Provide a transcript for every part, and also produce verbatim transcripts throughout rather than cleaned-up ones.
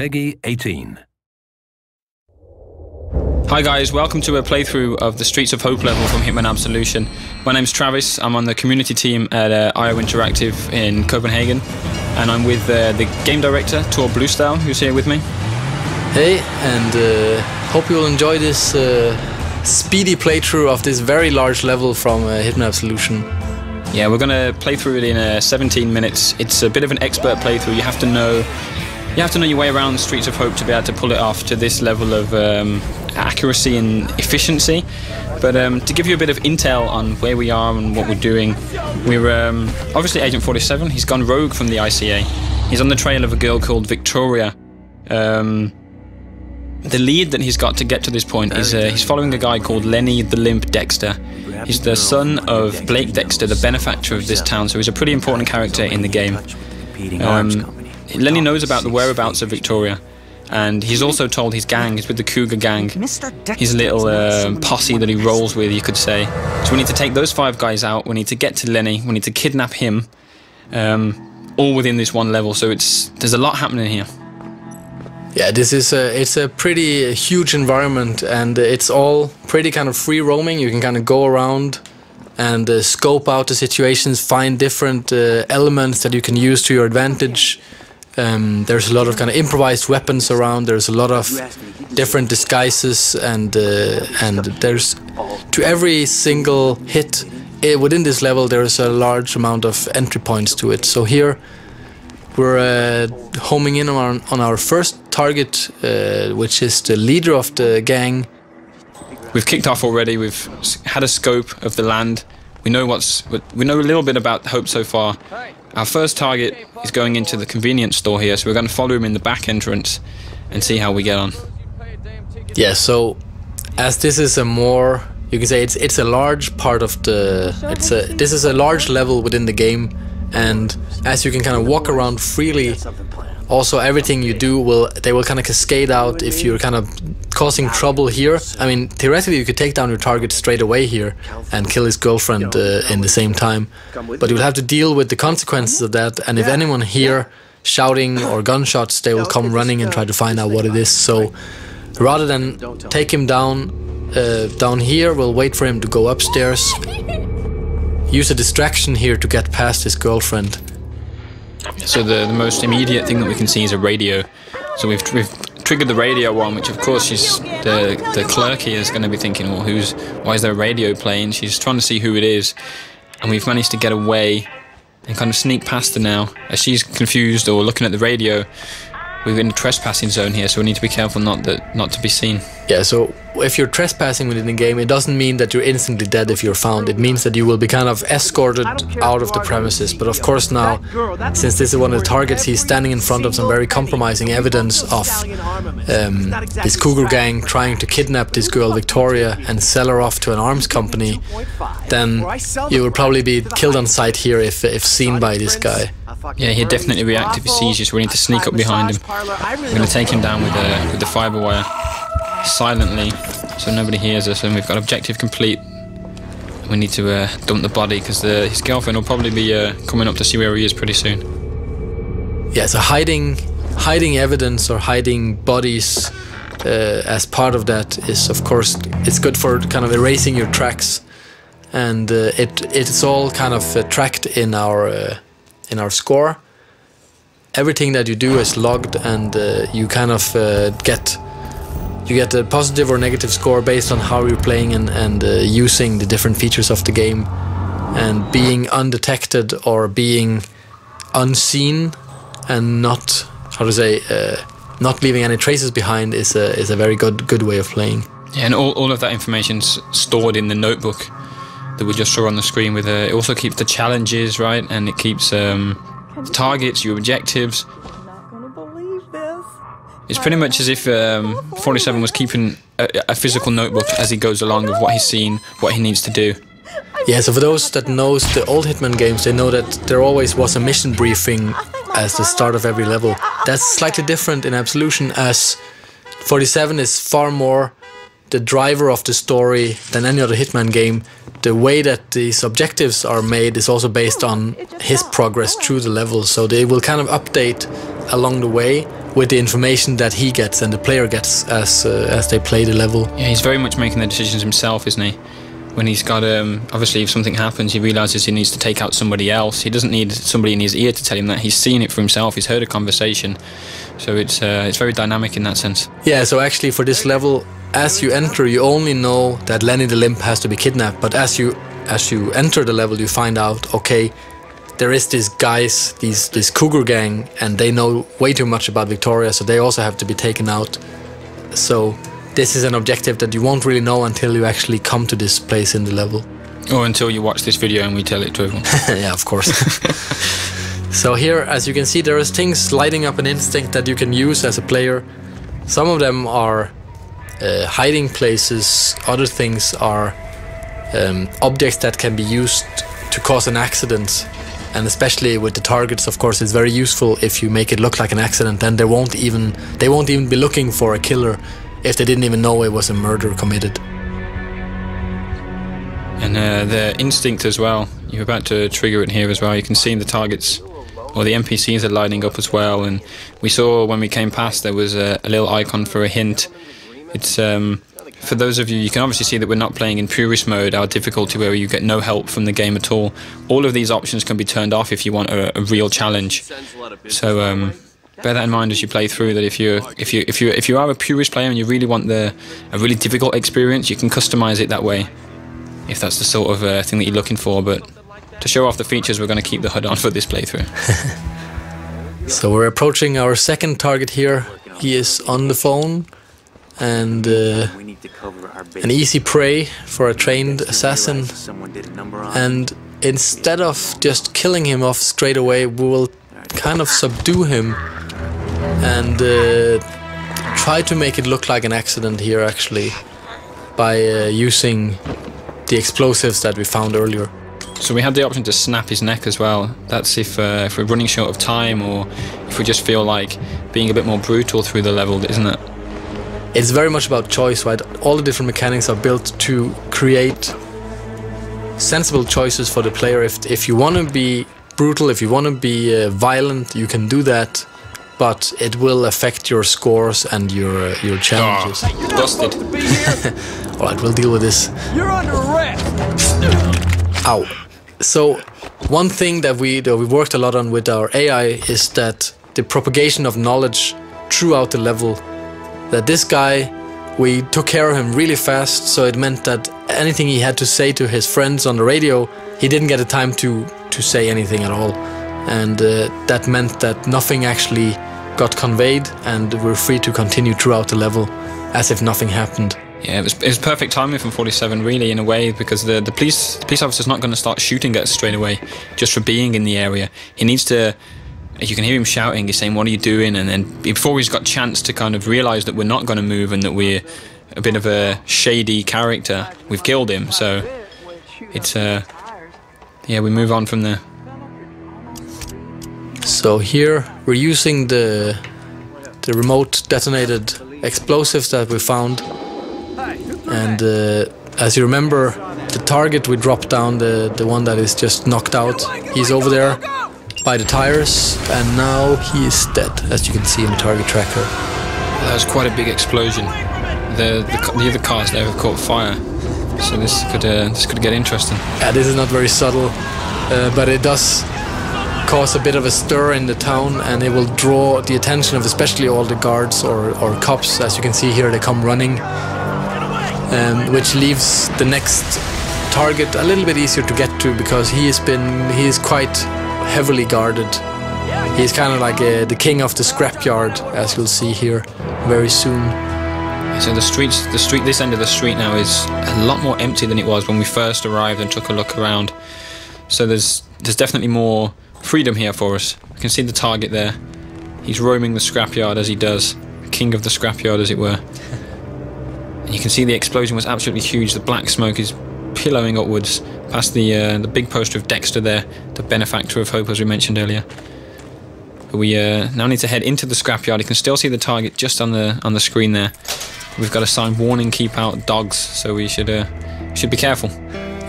Peggy eighteen. Hi guys, welcome to a playthrough of the Streets of Hope level from Hitman Absolution. My name's Travis, I'm on the community team at uh, I O Interactive in Copenhagen, and I'm with uh, the game director, Tor Blystad, who's here with me. Hey, and uh, hope you'll enjoy this uh, speedy playthrough of this very large level from uh, Hitman Absolution. Yeah, we're going to play through it in uh, seventeen minutes. It's a bit of an expert playthrough. You have to know You have to know your way around the Streets of Hope to be able to pull it off to this level of um, accuracy and efficiency. But um, to give you a bit of intel on where we are and what we're doing, we're um, obviously Agent forty-seven. He's gone rogue from the I C A. He's on the trail of a girl called Victoria. Um, the lead that he's got to get to this point is uh, he's following a guy called Lenny the Limp Dexter. He's the son of Blake Dexter, the benefactor of this town, so he's a pretty important character in the game. Um, Lenny knows about the whereabouts of Victoria, and he's also told his gang, he's with the Cougar gang, his little uh, posse that he rolls with, you could say. So we need to take those five guys out, we need to get to Lenny, we need to kidnap him, um, all within this one level, so it's there's a lot happening here. Yeah, this is a, it's a pretty huge environment, and it's all pretty kind of free roaming. You can kind of go around and uh, scope out the situations, find different uh, elements that you can use to your advantage. Um, there's a lot of kind of improvised weapons around. There's a lot of different disguises, and uh, and there's to every single hit uh, within this level there's a large amount of entry points to it. So here we're uh, homing in on on our first target, uh, which is the leader of the gang. We've kicked off already. We've had a scope of the land. We know what's we know a little bit about Hope so far. Our first target is going into the convenience store here, so we're going to follow him in the back entrance and see how we get on. Yeah, so as this is a more, you can say it's it's a large part of the, it's a this is a large level within the game, and as you can kind of walk around freely, also everything you do will they will kind of cascade out if you're kind of causing trouble here. I mean, theoretically you could take down your target straight away here and kill his girlfriend uh, in the same time, but you'll have to deal with the consequences of that, and if anyone here shouting or gunshots, they will come running and try to find out what it is. So rather than take him down uh, down here, we'll wait for him to go upstairs, use a distraction here to get past his girlfriend. So the, the most immediate thing that we can see is a radio, so we've, we've triggered the radio one, which of course she's the the clerk here is going to be thinking, well, who's why is there a radio playing? She's trying to see who it is, and we've managed to get away and kind of sneak past her now. As she's confused or looking at the radio, we're in the trespassing zone here, so we need to be careful not that not to be seen. Yeah, so if you're trespassing within the game, it doesn't mean that you're instantly dead if you're found. It means that you will be kind of escorted out of the premises. But of course now, since this is one of the targets, he's standing in front of some very compromising evidence of um, this Cougar gang trying to kidnap this girl Victoria and sell her off to an arms company. Then you will probably be killed on sight here if, if seen by this guy. Yeah, he'll definitely react if he sees you, so we need to sneak up behind him. We're going to take him down with the, with the fibre wire, silently, so nobody hears us, and we've got objective complete. We need to uh, dump the body, because his girlfriend will probably be uh, coming up to see where he is pretty soon. Yeah, so hiding, hiding evidence or hiding bodies uh, as part of that is, of course, it's good for kind of erasing your tracks, and uh, it it's all kind of uh, tracked in our... Uh, in our score. Everything that you do is logged, and uh, you kind of uh, get you get a positive or negative score based on how you're playing and, and uh, using the different features of the game, and being undetected or being unseen and not, how to say, uh, not leaving any traces behind is a, is a very good good way of playing. Yeah, and all, all of that information's stored in the notebook that we just saw on the screen. With uh, it also keeps the challenges, right, and it keeps um, the targets, your objectives. I'm not gonna believe this. It's pretty much as if um, forty-seven was keeping a, a physical notebook as he goes along of what he's seen, what he needs to do. Yeah, so for those that knows the old Hitman games, they know that there always was a mission briefing as the start of every level. That's slightly different in Absolution, as forty-seven is far more the driver of the story than any other Hitman game. The way that these objectives are made is also based on his progress through the level, so they will kind of update along the way, with the information that he gets and the player gets as uh, as they play the level. Yeah, he's very much making the decisions himself, isn't he? When he's got, um, obviously, if something happens, he realises he needs to take out somebody else. He doesn't need somebody in his ear to tell him that. He's seen it for himself. He's heard a conversation. So it's uh, it's very dynamic in that sense. Yeah, so actually for this level, as you enter, you only know that Lenny the Limp has to be kidnapped. But as you as you enter the level, you find out, okay, there is these guys, these this Cougar gang, and they know way too much about Victoria, so they also have to be taken out. So this is an objective that you won't really know until you actually come to this place in the level. Or until you watch this video and we tell it to everyone. Yeah, of course. So here, as you can see, there is things lighting up an instinct that you can use as a player. Some of them are uh, hiding places, other things are um, objects that can be used to cause an accident. And especially with the targets, of course, it's very useful if you make it look like an accident. Then they won't even, they won't even be looking for a killer if they didn't even know it was a murder committed. And uh, the instinct as well, you're about to trigger it here as well. You can see the targets, or the N P Cs are lining up as well. And we saw when we came past, there was a, a little icon for a hint. It's um, for those of you, you can obviously see that we're not playing in purist mode, our difficulty where you get no help from the game at all. All of these options can be turned off if you want a, a real challenge. So um, bear that in mind as you play through, that if you if you if you if you are a purist player and you really want the a really difficult experience, you can customize it that way, if that's the sort of uh, thing that you're looking for. But to show off the features, we're going to keep the H U D on for this playthrough. So we're approaching our second target here. He is on the phone, and uh, an easy prey for a trained assassin. And instead of just killing him off straight away, we will kind of subdue him and uh, try to make it look like an accident here, actually, by uh, using the explosives that we found earlier. So we had the option to snap his neck as well. That's if, uh, if we're running short of time, or if we just feel like being a bit more brutal through the level, isn't it? It's very much about choice, right? All the different mechanics are built to create sensible choices for the player. If, if you want to be brutal, if you want to be uh, violent, you can do that. But it will affect your scores and your uh, your challenges. Oh, you're busted. All right, we'll deal with this. You're under arrest. Ow. So, one thing that we that we worked a lot on with our A I is that the propagation of knowledge throughout the level. That this guy, we took care of him really fast, so it meant that anything he had to say to his friends on the radio, he didn't get the time to to say anything at all, and uh, that meant that nothing actually got conveyed, and we're free to continue throughout the level as if nothing happened. Yeah, it was, it was perfect timing from forty-seven, really, in a way, because the, the police the police officer's not going to start shooting at us straight away just for being in the area. He needs to, you can hear him shouting, he's saying, "What are you doing?" And then before he's got a chance to kind of realise that we're not going to move and that we're a bit of a shady character, we've killed him. So it's, uh, yeah, we move on from there. So here we're using the the remote detonated explosives that we found, and uh, as you remember, the target we dropped down, the the one that is just knocked out, he's over there by the tires, and now he is dead, as you can see in the target tracker. That was quite a big explosion. The the, the other cars there have caught fire, so this could uh, this could get interesting. Yeah, this is not very subtle, uh, but it does cause a bit of a stir in the town, and it will draw the attention of especially all the guards or, or cops. As you can see here, they come running, um, which leaves the next target a little bit easier to get to, because he has been he is quite heavily guarded. He's kind of like a, the king of the scrapyard, as you'll see here very soon. So the streets, the street, this end of the street now is a lot more empty than it was when we first arrived and took a look around. So there's there's definitely more freedom here for us. You can see the target there. He's roaming the scrapyard as he does. King of the scrapyard, as it were. And you can see the explosion was absolutely huge. The black smoke is pillowing upwards past the uh, the big poster of Dexter there, the benefactor of hope, as we mentioned earlier. But we uh, now need to head into the scrapyard. You can still see the target just on the on the screen there. We've got a sign, warning, keep out dogs, so we should uh, should be careful.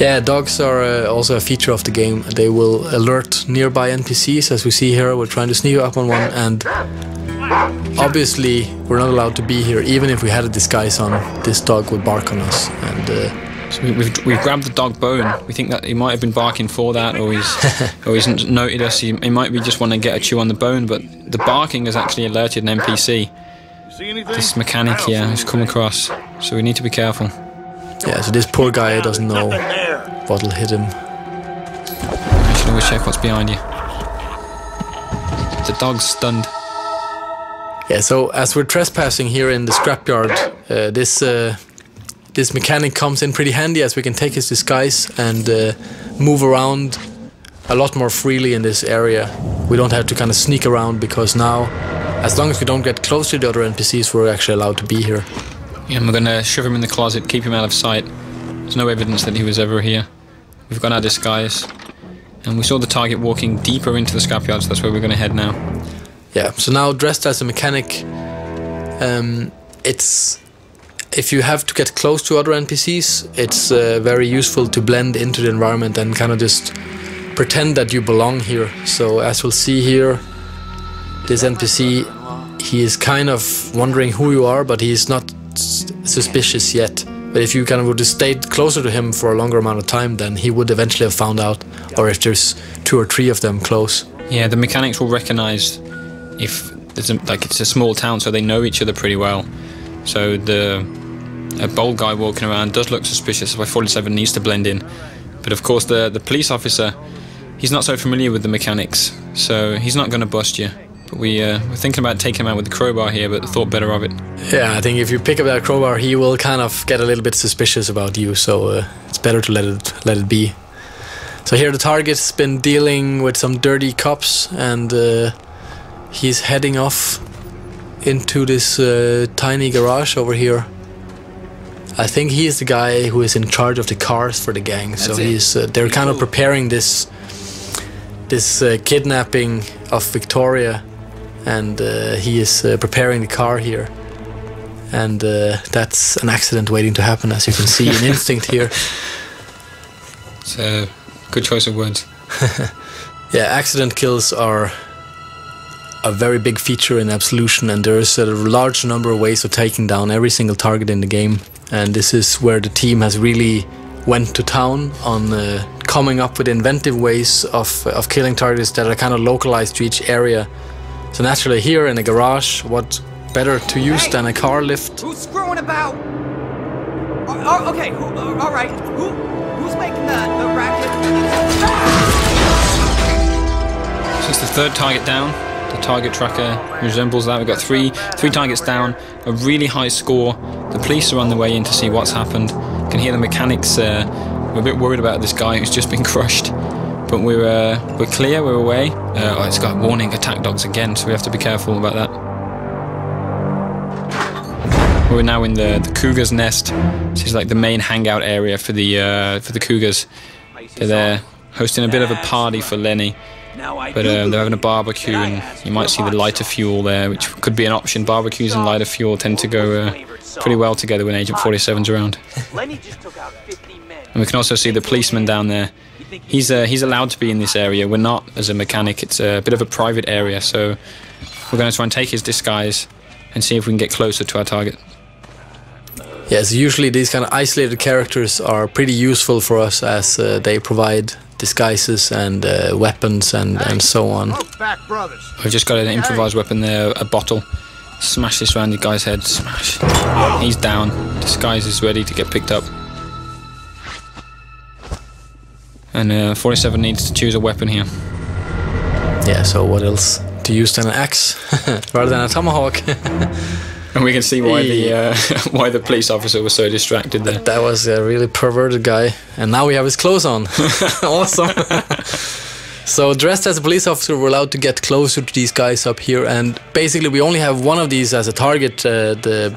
Yeah, dogs are uh, also a feature of the game. They will alert nearby N P Cs, as we see here. We're trying to sneak up on one, and Obviously, we're not allowed to be here. Even if we had a disguise on, this dog would bark on us. And uh, so we've, we've grabbed the dog bone. We think that he might have been barking for that, or he's, or he's noted us. He, he might be just wanting to get a chew on the bone, but the barking has actually alerted an N P C. This mechanic here has come across, so we need to be careful. Yeah, so this poor guy doesn't know what'll hit him. You should always check what's behind you. The dog's stunned. Yeah, so as we're trespassing here in the scrapyard, uh, this uh, this mechanic comes in pretty handy, as we can take his disguise and uh, move around a lot more freely in this area. We don't have to kind of sneak around, because now, as long as we don't get close to the other N P Cs, we're actually allowed to be here. Yeah, and we're going to shove him in the closet, keep him out of sight. There's no evidence that he was ever here. We've got our disguise. And we saw the target walking deeper into the scrapyard, so that's where we're going to head now. Yeah, so now dressed as a mechanic, um, it's if you have to get close to other N P Cs, it's uh, very useful to blend into the environment and kind of just pretend that you belong here. So as we'll see here, this N P C, he is kind of wondering who you are, but he's not suspicious yet. But if you kind of would have stayed closer to him for a longer amount of time, then he would eventually have found out, or if there's two or three of them close. Yeah, the mechanics will recognize if there's a, like it's a small town, so they know each other pretty well. So the a bold guy walking around does look suspicious. So forty-seven needs to blend in, but of course the the police officer, he's not so familiar with the mechanics, so he's not going to bust you. But we uh, we're thinking about taking him out with the crowbar here, but thought better of it. Yeah, I think if you pick up that crowbar, he will kind of get a little bit suspicious about you. So uh, it's better to let it let it be. So here the target's been dealing with some dirty cops, and Uh, he's heading off into this uh, tiny garage over here. I think he is the guy who is in charge of the cars for the gang. That's so he's uh, they're kind of preparing this this uh, kidnapping of Victoria, and uh, he is uh, preparing the car here. And uh, that's an accident waiting to happen, as you can see in instinct here. It's a good choice of words. Yeah, accident kills are a very big feature in Absolution, and there is a large number of ways of taking down every single target in the game, and this is where the team has really went to town on uh, coming up with inventive ways of, of killing targets that are kind of localized to each area. So naturally here in a garage, what better to use hey, than a car lift? Who's screwing about? Oh, oh, okay, who, uh, all right, who, who's making the, the racket? This is the third target down. The target tracker resembles that. We've got three three targets down, a really high score. The police are on the way in to see what's happened. You can hear the mechanics. Uh, we're a bit worried about this guy who's just been crushed, but we're uh, we're clear. We're away. Uh, oh, it's got warning attack dogs again, so we have to be careful about that. We're now in the, the Cougar's nest. This is like the main hangout area for the uh, for the Cougars. They're there hosting a bit of a party for Lenny. But uh, they're having a barbecue, and you might see the lighter fuel there, which could be an option. Barbecues and lighter fuel tend to go uh, pretty well together when Agent forty-seven's around. And we can also see the policeman down there. He's uh, he's allowed to be in this area. We're not, as a mechanic. It's a bit of a private area, so we're going to try and take his disguise and see if we can get closer to our target. Yes, usually these kind of isolated characters are pretty useful for us, as uh, they provide disguises and uh, weapons and, hey, and so on. We've just got an improvised weapon there, a bottle. Smash this around the guy's head, smash. He's down. Disguise is ready to get picked up. And uh, forty-seven needs to choose a weapon here. Yeah, so what else to use than an axe rather than a tomahawk? And we can see why the uh, why the police officer was so distracted there. That was a really perverted guy, and now we have his clothes on. Awesome. So dressed as a police officer, we're allowed to get closer to these guys up here, and basically we only have one of these as a target, uh, the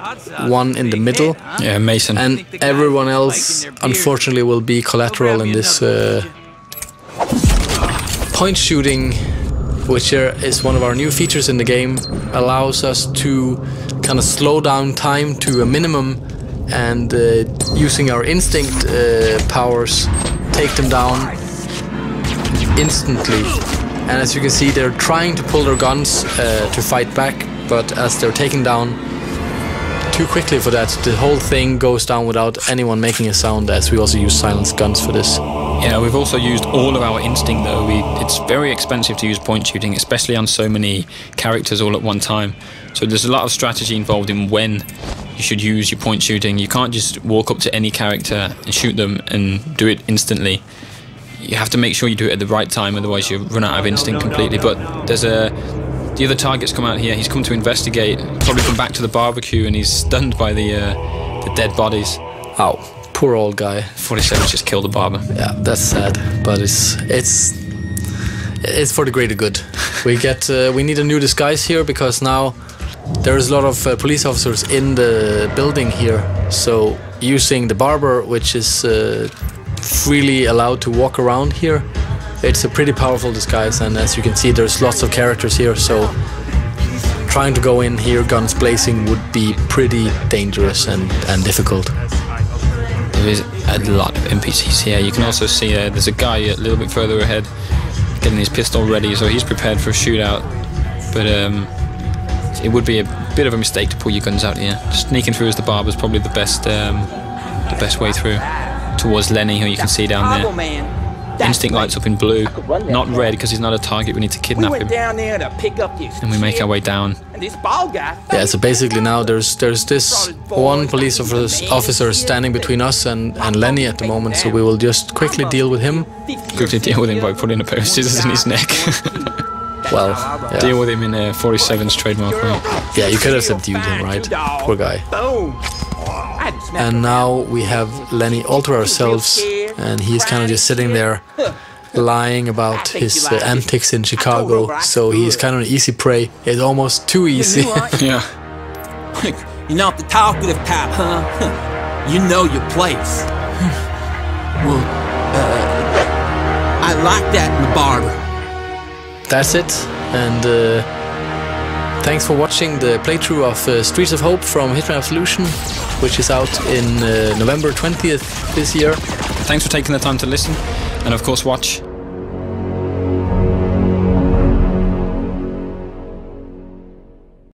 one in the middle. Yeah, Mason. And everyone else, unfortunately, will be collateral in this uh, point shooting, which is one of our new features in the game. Allows us to kind of slow down time to a minimum, and uh, using our instinct uh, powers, take them down instantly. And as you can see, they're trying to pull their guns uh, to fight back, but as they're taken down too quickly for that, the whole thing goes down without anyone making a sound, as we also use silenced guns for this. Yeah, we've also used all of our instinct, though. We, it's very expensive to use point shooting, especially on so many characters all at one time. So there's a lot of strategy involved in when you should use your point shooting. You can't just walk up to any character and shoot them and do it instantly. You have to make sure you do it at the right time, otherwise you run out of instinct completely. But there's a... the other target's come out here. He's come to investigate, probably come back to the barbecue, and he's stunned by the uh, the dead bodies. Ow. Poor old guy. forty-seven just killed the barber. Yeah, that's sad, but it's it's it's for the greater good. We get uh, we need a new disguise here, because now there is a lot of uh, police officers in the building here. So using the barber, which is uh, freely allowed to walk around here, it's a pretty powerful disguise, and as you can see, there's lots of characters here, so trying to go in here guns blazing would be pretty dangerous and, and difficult. There is a lot of N P Cs here. You can also see uh, there's a guy a little bit further ahead getting his pistol ready, so he's prepared for a shootout, but um, it would be a bit of a mistake to pull your guns out here. Sneaking through as the barber is probably the best, um, the best way through, towards Lenny, who you can see down there. Instinct lights up in blue, not red, because he's not a target. We need to kidnap him. And we make our way down. Yeah, so basically now there's there's this one police officer standing between us and, and Lenny at the moment, so we will just quickly deal with him. Quickly deal with him by putting a pair of scissors in his neck. Well, yeah. Deal with him in uh, forty-seven's trademark way. Yeah, you could have subdued him, right? Poor guy. And now we have Lenny all to ourselves, and he's kind of just sitting there lying about his uh, antics in Chicago, so he's kind of an easy prey. It's almost too easy. Yeah. You're not the talkative type, huh? You know your place. Well, uh, I like that in the barber. That's it, and... Uh, Thanks for watching the playthrough of uh, Streets of Hope from Hitman Absolution, which is out in uh, November twentieth this year. Thanks for taking the time to listen, and of course watch.